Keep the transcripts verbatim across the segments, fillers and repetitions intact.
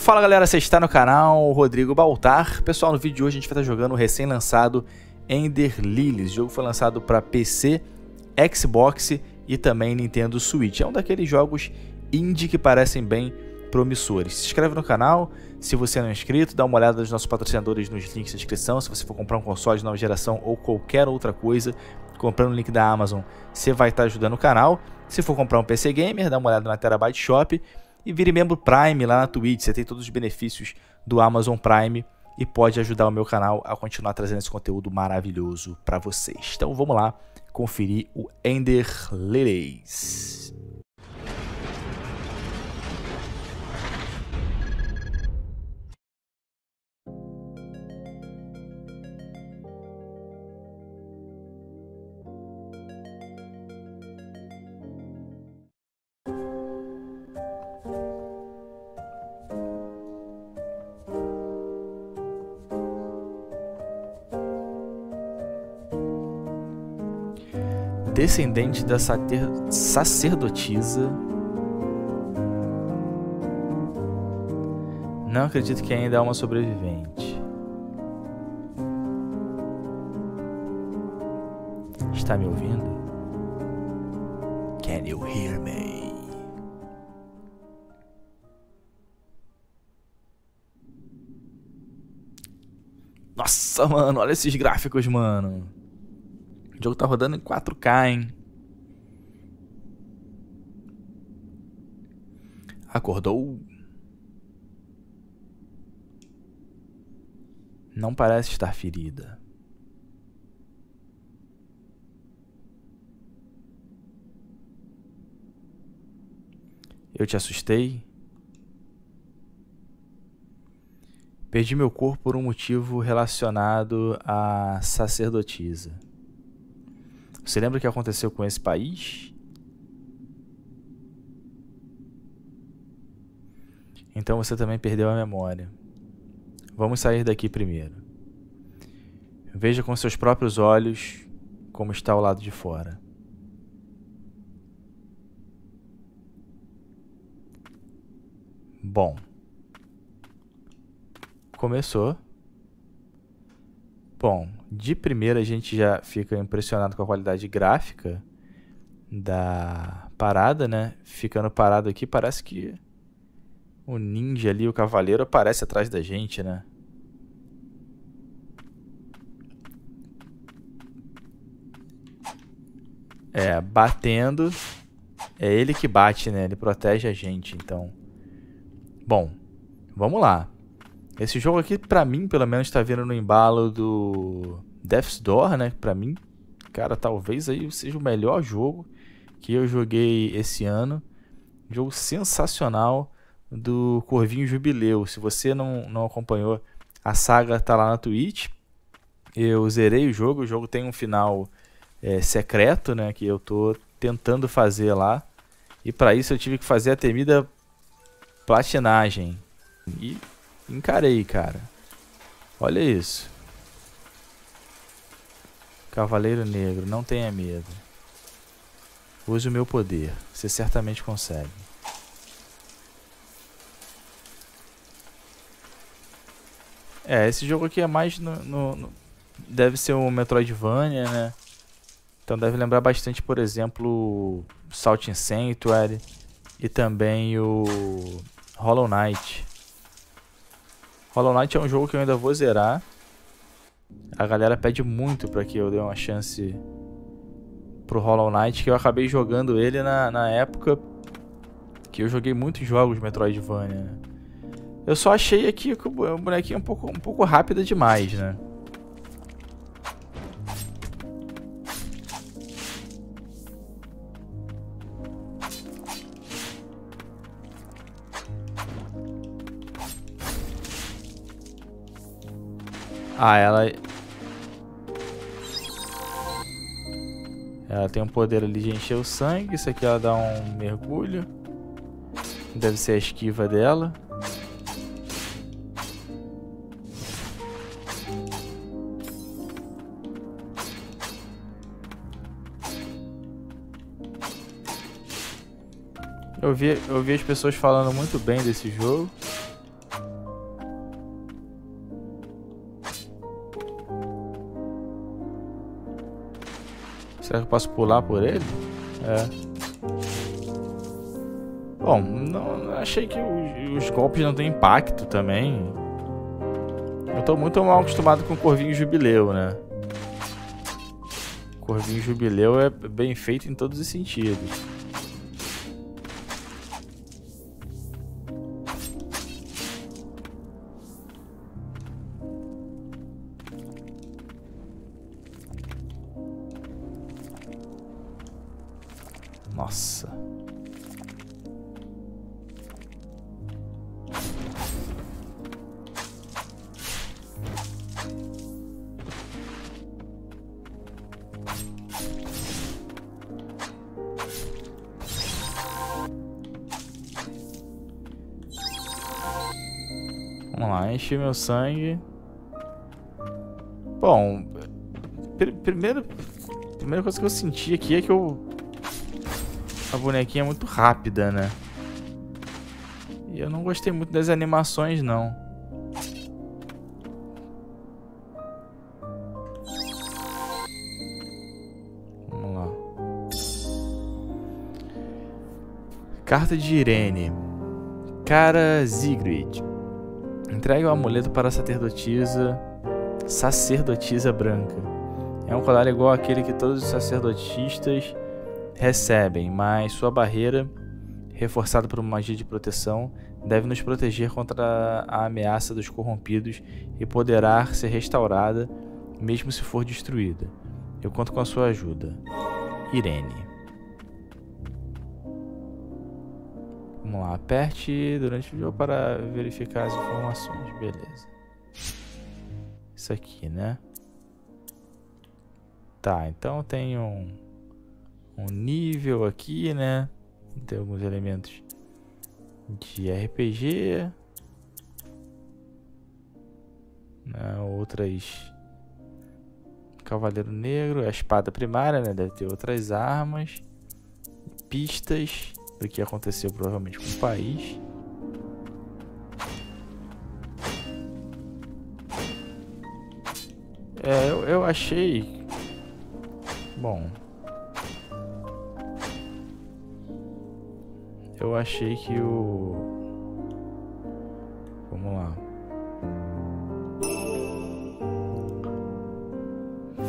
Fala galera, você está no canal Rodrigo Baltar. Pessoal, no vídeo de hoje a gente vai estar jogando o recém-lançado Ender Lilies. O jogo foi lançado para P C, Xbox e também Nintendo Switch. É um daqueles jogos indie que parecem bem promissores. Se inscreve no canal, se você não é inscrito, dá uma olhada nos nossos patrocinadores nos links da descrição. Se você for comprar um console de nova geração ou qualquer outra coisa, comprando o link da Amazon, você vai estar ajudando o canal. Se for comprar um P C Gamer, dá uma olhada na Terabyte Shop. E vire membro Prime lá na Twitch, você tem todos os benefícios do Amazon Prime e pode ajudar o meu canal a continuar trazendo esse conteúdo maravilhoso para vocês. Então vamos lá conferir o Ender Lilies. Descendente da sacerdotisa. Não acredito que ainda há uma sobrevivente. Está me ouvindo? Can you hear me? Nossa, mano, olha esses gráficos, mano. O jogo tá rodando em quatro K, hein? Acordou? Não parece estar ferida. Eu te assustei? Perdi meu corpo por um motivo relacionado à sacerdotisa. Você lembra o que aconteceu com esse país? Então você também perdeu a memória. Vamos sair daqui primeiro. Veja com seus próprios olhos como está ao lado de fora. Bom. Começou. Bom, de primeira a gente já fica impressionado com a qualidade gráfica da parada, né? Ficando parado aqui, parece que o ninja ali, o cavaleiro, aparece atrás da gente, né? É, batendo, é ele que bate, né? Ele protege a gente, então... Bom, vamos lá. Esse jogo aqui, pra mim, pelo menos, tá vindo no embalo do Death's Door, né? Pra mim, cara, talvez aí seja o melhor jogo que eu joguei esse ano. Jogo sensacional do Corvinho Jubileu. Se você não, não acompanhou, a saga tá lá na Twitch. Eu zerei o jogo. O jogo tem um final é, secreto, né? Que eu tô tentando fazer lá. E pra isso eu tive que fazer a temida platinagem. E... encarei, cara. Olha isso. Cavaleiro Negro, não tenha medo. Use o meu poder. Você certamente consegue. É, esse jogo aqui é mais no... no, no deve ser um Metroidvania, né? Então deve lembrar bastante, por exemplo, Salt and Sanctuary e também o Hollow Knight. Hollow Knight é um jogo que eu ainda vou zerar. A galera pede muito pra que eu dê uma chance pro Hollow Knight, que eu acabei jogando ele na, na época que eu joguei muitos jogos Metroidvania, né? Eu só achei aqui que o bonequinho é um pouco, um pouco rápido demais, né? Ah, ela... ela tem um poder ali de encher o sangue. Isso aqui ela dá um mergulho. Deve ser a esquiva dela. Eu vi, eu vi as pessoas falando muito bem desse jogo. Será que eu posso pular por ele? É. Bom, não, achei que os, os golpes não têm impacto também. Eu tô muito mal acostumado com o Corvinho Jubileu, né? O Corvinho Jubileu é bem feito em todos os sentidos. Nossa. Vamos lá, enchi meu sangue. Bom, pr primeiro, primeira coisa que eu senti aqui é que eu... A bonequinha é muito rápida, né? E eu não gostei muito das animações, não. Vamos lá. Carta de Irene. Cara Zigrid. Entregue o amuleto para a sacerdotisa... Sacerdotisa branca. É um colar igual àquele que todos os sacerdotistas... recebem, mas sua barreira, reforçada por uma magia de proteção, deve nos proteger contra a ameaça dos corrompidos e poderá ser restaurada, mesmo se for destruída. Eu conto com a sua ajuda. Irene. Vamos lá, aperte durante o jogo para verificar as informações. Beleza. Isso aqui, né? Tá, então tem um... um nível aqui, né? Tem alguns elementos de R P G, né? Outras... Cavaleiro Negro, a espada primária, né? Deve ter outras armas, pistas do que aconteceu provavelmente com o país. É, eu, eu achei... Bom... Eu achei que o... Vamos lá.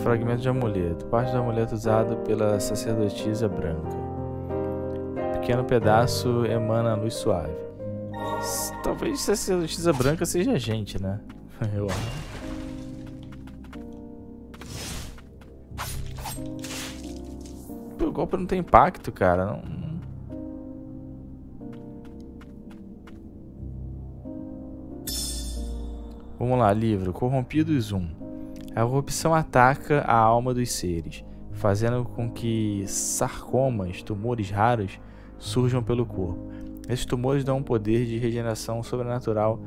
Fragmento de amuleto. Parte do amuleto usado pela sacerdotisa branca. Um pequeno pedaço emana luz suave. Talvez sacerdotisa branca seja a gente, né? Eu acho. O golpe não tem impacto, cara. Não... Vamos lá, livro. Corrompidos um. A corrupção ataca a alma dos seres, fazendo com que sarcomas, tumores raros, surjam pelo corpo. Esses tumores dão um poder de regeneração sobrenatural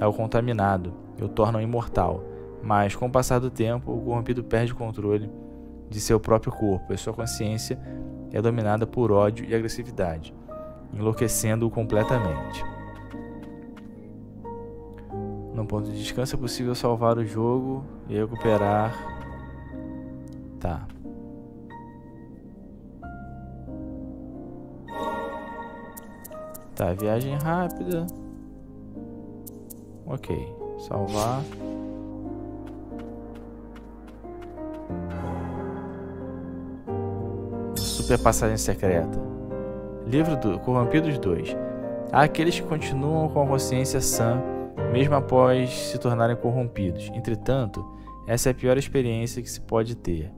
ao contaminado e o tornam imortal. Mas, com o passar do tempo, o corrompido perde o controle de seu próprio corpo e sua consciência é dominada por ódio e agressividade, enlouquecendo-o completamente. No ponto de descanso é possível salvar o jogo e recuperar. Tá. Tá, viagem rápida. Ok. Salvar. Super passagem secreta. Livro do Corrompidos dois. Há aqueles que continuam com a consciência sã, mesmo após se tornarem corrompidos. Entretanto, essa é a pior experiência que se pode ter,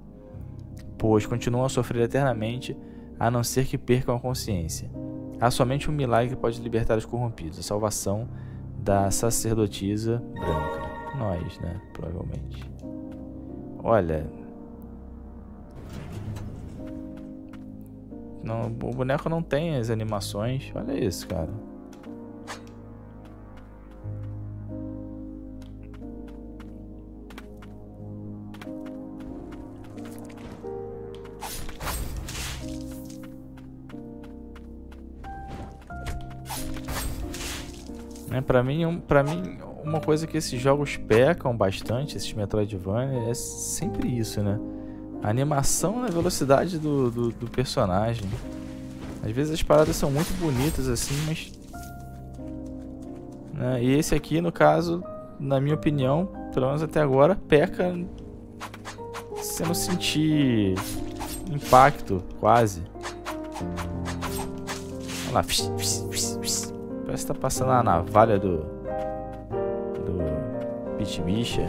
pois continuam a sofrer eternamente, a não ser que percam a consciência. Há somente um milagre que pode libertar os corrompidos, a salvação da sacerdotisa branca. Nós, né? Provavelmente. Olha... Não, o boneco não tem as animações. Olha isso, cara. É, pra mim, um, pra mim, uma coisa que esses jogos pecam bastante, esses Metroidvania, é sempre isso, né? A animação na velocidade do, do, do personagem. Às vezes as paradas são muito bonitas assim, mas... Né? E esse aqui, no caso, na minha opinião, pelo menos até agora, peca se não sentir impacto, quase. Olha lá. Pss, pss, pss, pss. Parece que tá passando a navalha do... Do... Pitbicha.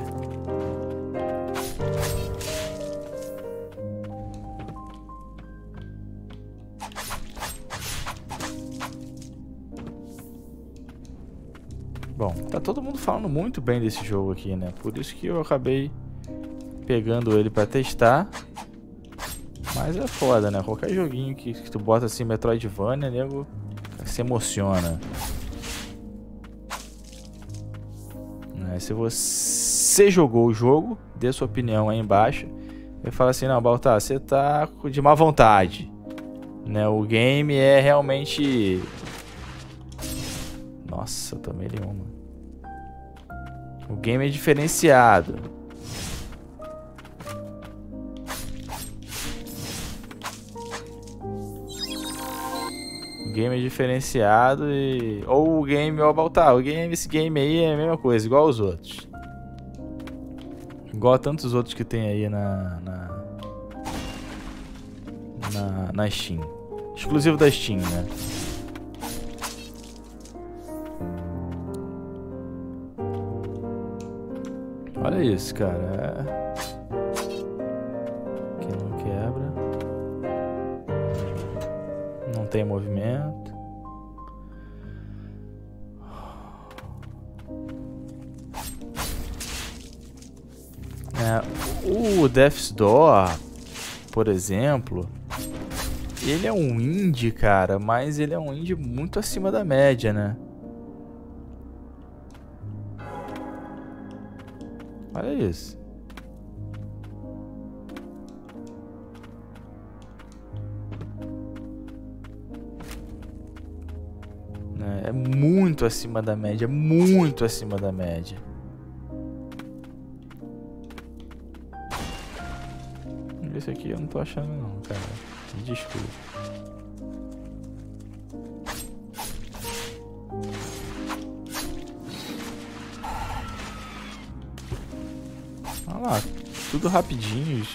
Bom, tá todo mundo falando muito bem desse jogo aqui, né? Por isso que eu acabei pegando ele pra testar. Mas é foda, né? Qualquer joguinho que, que tu bota assim, Metroidvania, nego, se emociona. Né? Se você jogou o jogo, dê sua opinião aí embaixo. Eu falo assim, não, Baltar, você tá de má vontade. Né? O game é realmente... Nossa, eu tomei uma. O game é diferenciado. O game é diferenciado e... Ou o game, ou o Baltar. O game, esse game aí é a mesma coisa, igual aos outros. Igual a tantos outros que tem aí na... Na, na, na Steam. Exclusivo da Steam, né? Olha isso, cara. Aqui não quebra. Não tem movimento. É, o Death's Door, por exemplo, ele é um indie, cara, mas ele é um indie muito acima da média, né? Olha isso. É muito acima da média, muito acima da média. Esse aqui eu não tô achando não, cara. Me desculpa. Olha lá, tudo rapidinho,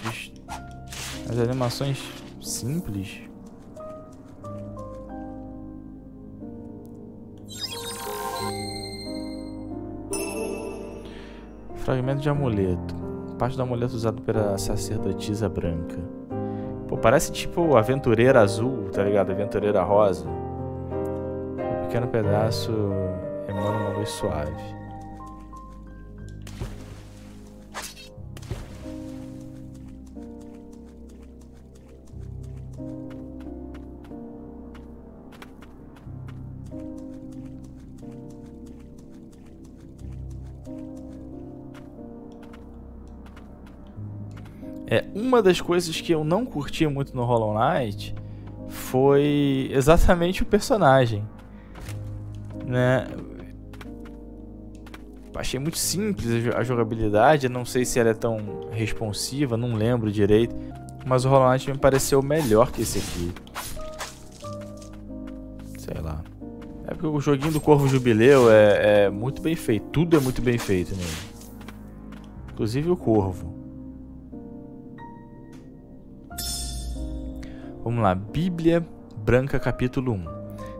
as animações simples. Fragmento de amuleto. Parte do amuleto usado pela sacerdotisa branca. Pô, parece tipo aventureira azul, tá ligado? Aventureira rosa. Um pequeno pedaço emana uma luz suave. Uma das coisas que eu não curti muito no Hollow Knight foi exatamente o personagem, né? Achei muito simples a jogabilidade, não sei se ela é tão responsiva, não lembro direito, mas o Hollow Knight me pareceu melhor que esse aqui. Sei lá. É porque o joguinho do Corvo Jubileu é, é muito bem feito, tudo é muito bem feito mesmo. Inclusive o Corvo. Vamos lá, Bíblia Branca, capítulo um.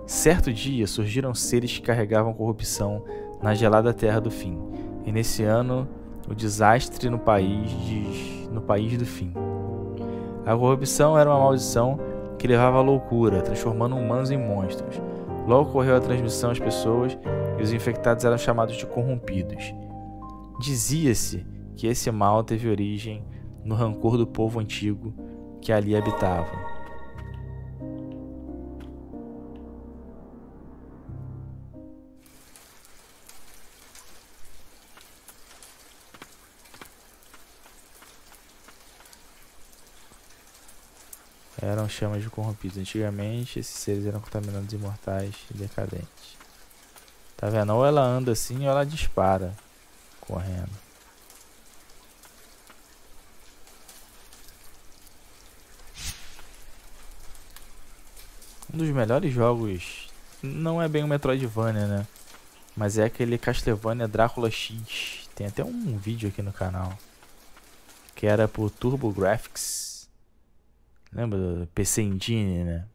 Certo dia surgiram seres que carregavam corrupção na gelada terra do fim. E nesse ano, o desastre no país, de... no país do fim. A corrupção era uma maldição que levava à loucura, transformando humanos em monstros. Logo ocorreu a transmissão às pessoas e os infectados eram chamados de corrompidos. Dizia-se que esse mal teve origem no rancor do povo antigo que ali habitava. Eram chamas de corrompidos. Antigamente, esses seres eram contaminados, imortais e decadentes. Tá vendo? Ou ela anda assim, ou ela dispara. Correndo. um dos melhores jogos, não é bem um Metroidvania, né? Mas é aquele Castlevania Drácula X. Tem até um vídeo aqui no canal. Que era por Turbo Graphics. Lembra do P C Engine, né?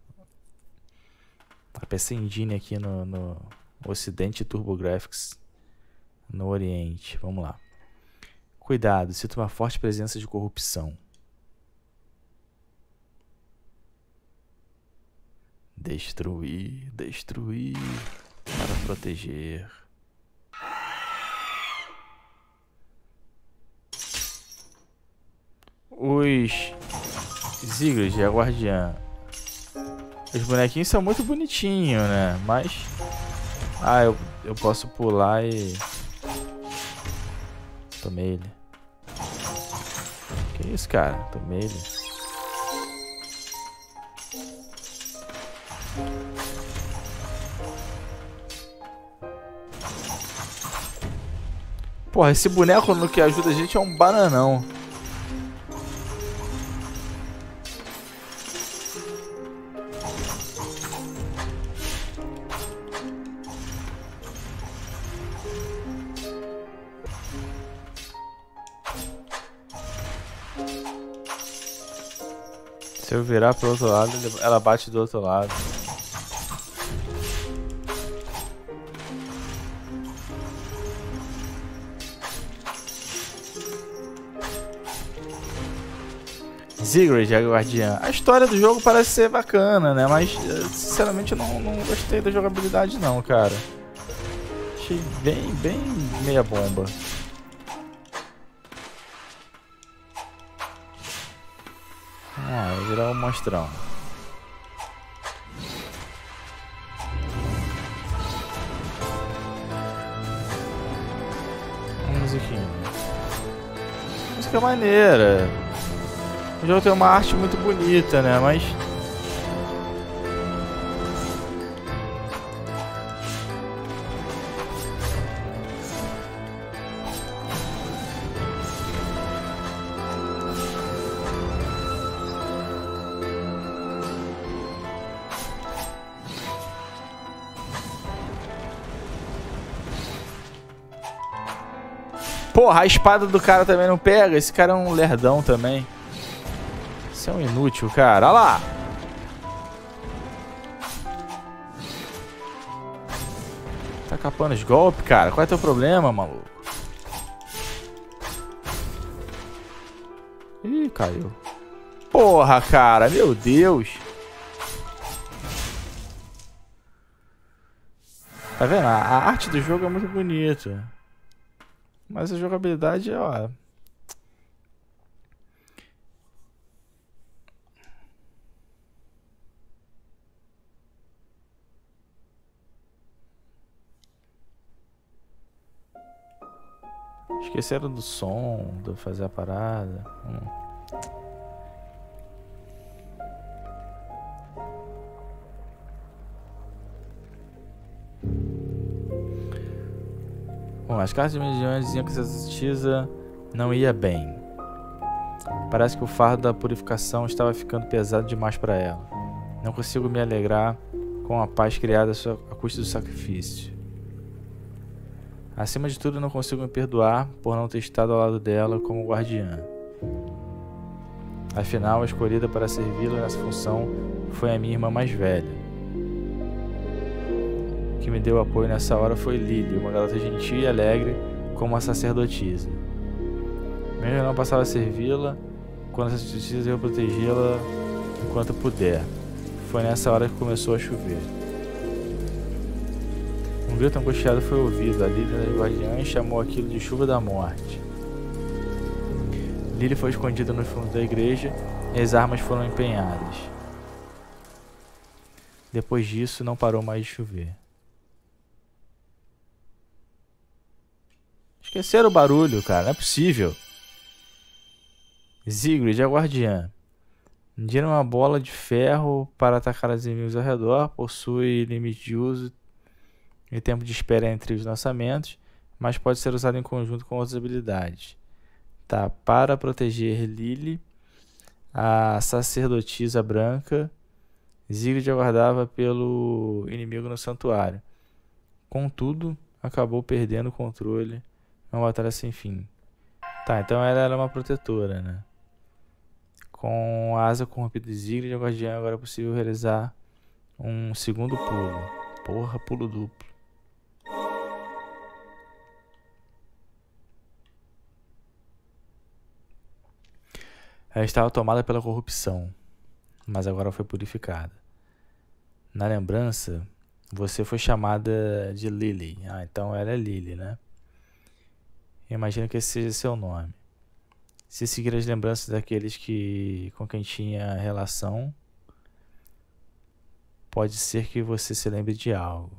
A P C Engine aqui no, no Ocidente e Turbo Graphics no Oriente. Vamos lá. Cuidado, sinto uma forte presença de corrupção. Destruir, destruir para proteger. Os Ziggler e a Guardiã. Os bonequinhos são muito bonitinhos, né? Mas... Ah, eu, eu posso pular e... Tomei ele. Que isso, cara? Tomei ele. Porra, esse boneco no que ajuda a gente é um bananão. Se eu virar pro outro lado, ela bate do outro lado. Ziggurat, a Guardiã. A história do jogo parece ser bacana, né? Mas, sinceramente, eu não, não gostei da jogabilidade, não, cara. Achei bem, bem meia bomba. Ah, vai virar um monstrão. Uma musiquinha. Música maneira. O jogo tem uma arte muito bonita, né? Mas... Porra, a espada do cara também não pega. Esse cara é um lerdão também. Isso é um inútil, cara. Olha lá. Tá capando os golpes, cara. Qual é teu problema, maluco? Ih, caiu. Porra, cara. Meu Deus. Tá vendo? A arte do jogo é muito bonita. Mas a jogabilidade, ó... Esqueceram do som, de fazer a parada. Hum. Bom, as cartas de mediante diziam que essa justiça não ia bem. Parece que o fardo da purificação estava ficando pesado demais para ela. Não consigo me alegrar com a paz criada à custa do sacrifício. Acima de tudo, não consigo me perdoar por não ter estado ao lado dela como guardiã. Afinal, a escolhida para servi-la nessa função foi a minha irmã mais velha. Que me deu apoio nessa hora foi Lily, uma garota gentil e alegre como a sacerdotisa. Mesmo eu não passava a servi-la, quando a sacerdotisa eu protegê-la enquanto puder. Foi nessa hora que começou a chover. Um grito angustiado foi ouvido, a Lily das guardiãs chamou aquilo de chuva da morte. Lily foi escondida no fundo da igreja e as armas foram empenhadas. Depois disso não parou mais de chover. Esqueceram o barulho, cara. Não é possível. Ziggurat, a guardiã. Indira uma bola de ferro para atacar os inimigos ao redor. Possui limite de uso e tempo de espera entre os lançamentos, mas pode ser usado em conjunto com outras habilidades. Tá, para proteger Lily, a sacerdotisa branca, Zigrid aguardava pelo inimigo no santuário. Contudo, acabou perdendo o controle. É uma batalha sem fim. Tá, então ela era uma protetora, né? Com a asa corrompida de Zigrid, a guardiã agora é possível realizar um segundo pulo. Porra, pulo duplo. Ela estava tomada pela corrupção, mas agora foi purificada. Na lembrança, você foi chamada de Lily. Ah, então ela é Lily, né? Imagino que esse seja seu nome. Se seguir as lembranças daqueles que com quem tinha relação, pode ser que você se lembre de algo.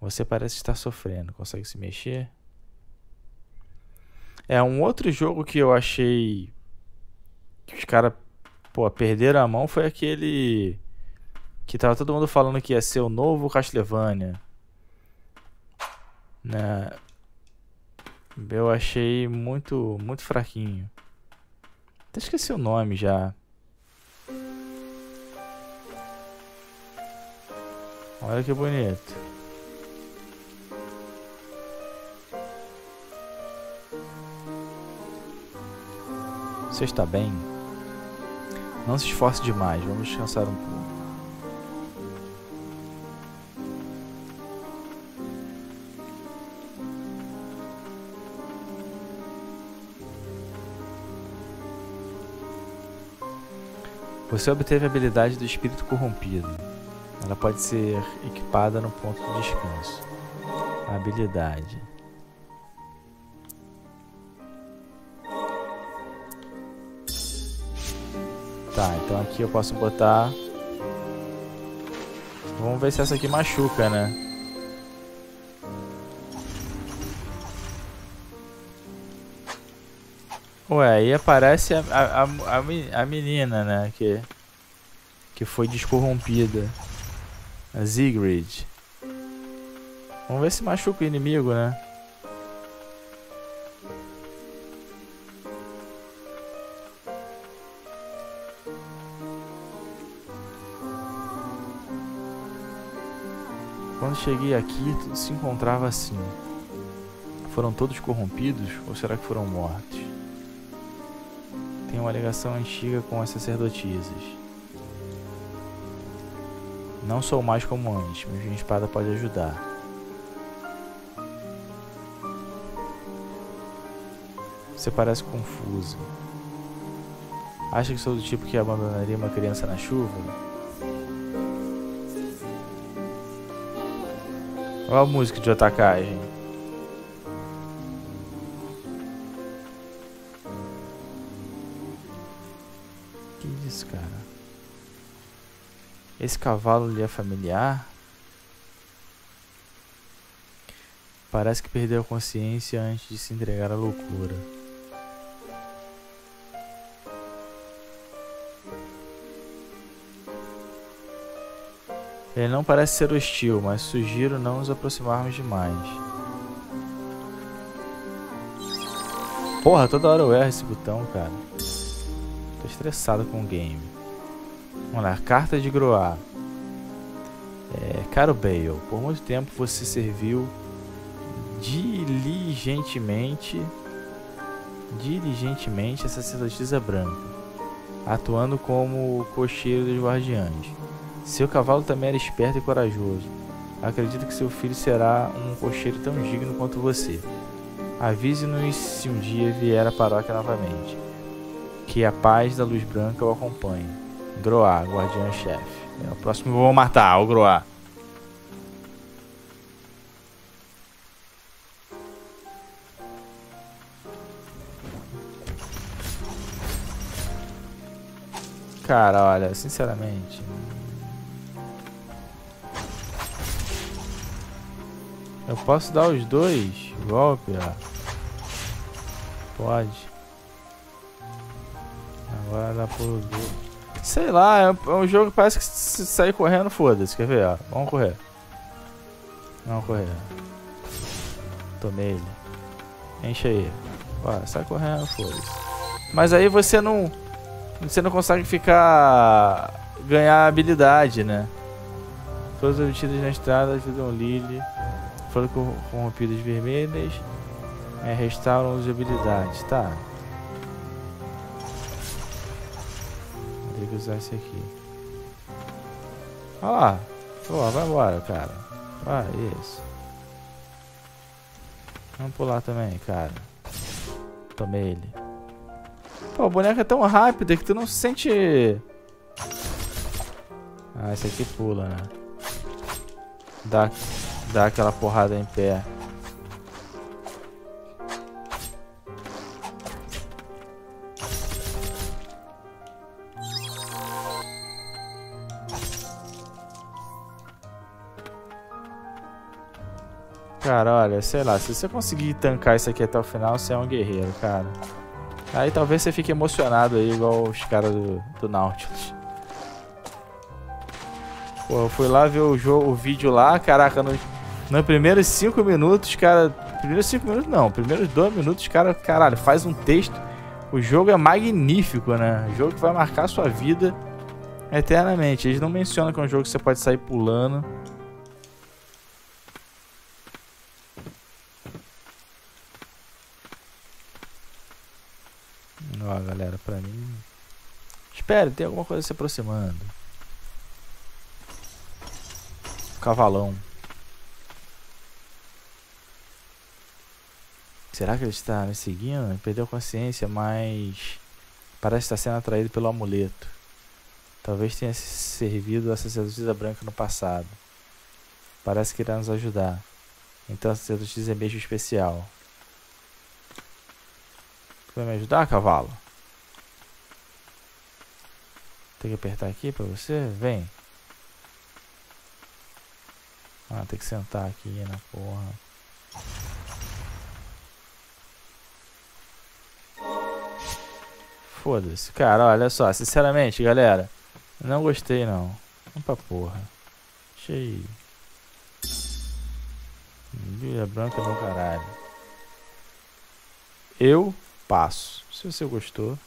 Você parece estar sofrendo. Consegue se mexer? É um outro jogo que eu achei que os caras, pô, perderam a mão. Foi aquele que tava todo mundo falando que ia ser o novo Castlevania. Né? Eu achei muito, muito fraquinho. Até esqueci o nome já. Olha que bonito. Você está bem? Não se esforce demais, vamos descansar um pouco. Você obteve a habilidade do espírito corrompido. Ela pode ser equipada no ponto de descanso. A habilidade. Tá, então aqui eu posso botar... Vamos ver se essa aqui machuca, né? Ué, aí aparece a, a, a, a menina, né? Que, que foi descorrompida. A Zigrid. Vamos ver se machuca o inimigo, né? Quando cheguei aqui, tudo se encontrava assim. Foram todos corrompidos ou será que foram mortos? Tem uma ligação antiga com as sacerdotisas. Não sou mais como antes, mas minha espada pode ajudar. Você parece confusa. Acha que sou do tipo que abandonaria uma criança na chuva? Olha a música de otacagem. Esse cavalo lhe é familiar? Parece que perdeu a consciência antes de se entregar à loucura. Ele não parece ser hostil, mas sugiro não nos aproximarmos demais. Porra, toda hora eu erro esse botão, cara. Tô estressado com o game. Vamos lá, carta de Groar. É, caro Bale, por muito tempo você serviu diligentemente, diligentemente a sacerdotisa branca, atuando como cocheiro dos guardiães. Seu cavalo também era esperto e corajoso. Acredito que seu filho será um cocheiro tão digno quanto você. Avise-nos se um dia vier à paróquia novamente. Que a paz da luz branca o acompanhe. Groar, guardião-chefe. O próximo eu vou matar, o Groar. Cara, olha, sinceramente... Eu posso dar os dois golpes, ó. Pode. Agora dá por dois. Sei lá, é um jogo que parece que se sair correndo, foda-se. Quer ver? Ó, vamos correr. Vamos correr. Tomei ele. Enche aí. Ó, sai correndo, foda-se. Mas aí você não... Você não consegue ficar... Ganhar habilidade, né? Todas as obtidas na estrada ajudam o Lily. Foram corrompidas vermelhas. É, restauram as habilidades. Tá. Tem que usar esse aqui. Olha lá. Pô, vai embora, cara. Ah, isso. Vamos pular também, cara. Tomei ele. Pô, a boneca é tão rápida que tu não se sente... Ah, esse aqui pula, né? Dá, dá aquela porrada em pé. Cara, olha, sei lá, se você conseguir tancar isso aqui até o final, você é um guerreiro, cara. Aí talvez você fique emocionado aí, igual os caras do, do Nautilus. Pô, eu fui lá ver o, jogo, o vídeo lá, caraca, nos, nos primeiros cinco minutos, cara... Primeiros cinco minutos não, primeiros dois minutos, cara, caralho, faz um texto. O jogo é magnífico, né? O jogo que vai marcar a sua vida eternamente. Eles não mencionam que é um jogo que você pode sair pulando. Ó, galera, pra mim... Espera, tem alguma coisa se aproximando. Cavalão. Será que ele está me seguindo? Ele perdeu a consciência, mas... Parece estar sendo atraído pelo amuleto. Talvez tenha servido a sacerdotisa branca no passado. Parece que irá nos ajudar. Então a sacerdotisa é mesmo especial. Vai me ajudar, cavalo? Tem que apertar aqui pra você? Vem. Ah, tem que sentar aqui na porra. Foda-se. Cara, olha só. Sinceramente, galera. Não gostei, não. Vamos pra porra. Achei... Bíblia branca no caralho. Eu... Passo. Se você gostou,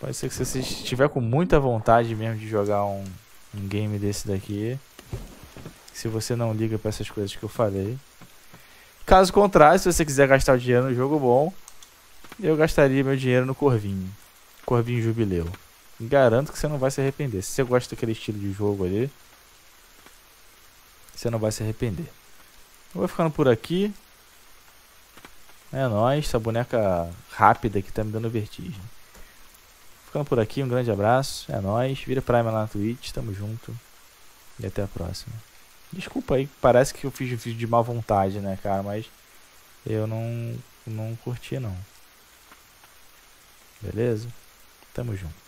pode ser que você, se estiver com muita vontade mesmo de jogar um, um game desse daqui, se você não liga para essas coisas que eu falei. Caso contrário, se você quiser gastar o dinheiro no jogo bom, eu gastaria meu dinheiro no Corvinho, Corvinho Jubileu. Garanto que você não vai se arrepender. Se você gosta daquele estilo de jogo ali, você não vai se arrepender. Eu vou ficando por aqui. É nóis, essa boneca rápida aqui tá me dando vertigem. Ficando por aqui, um grande abraço, é nóis. Vira Prime lá na Twitch, tamo junto. E até a próxima. Desculpa aí, parece que eu fiz um vídeo de má vontade, né, cara? Mas eu não, não curti, não. Beleza? Tamo junto.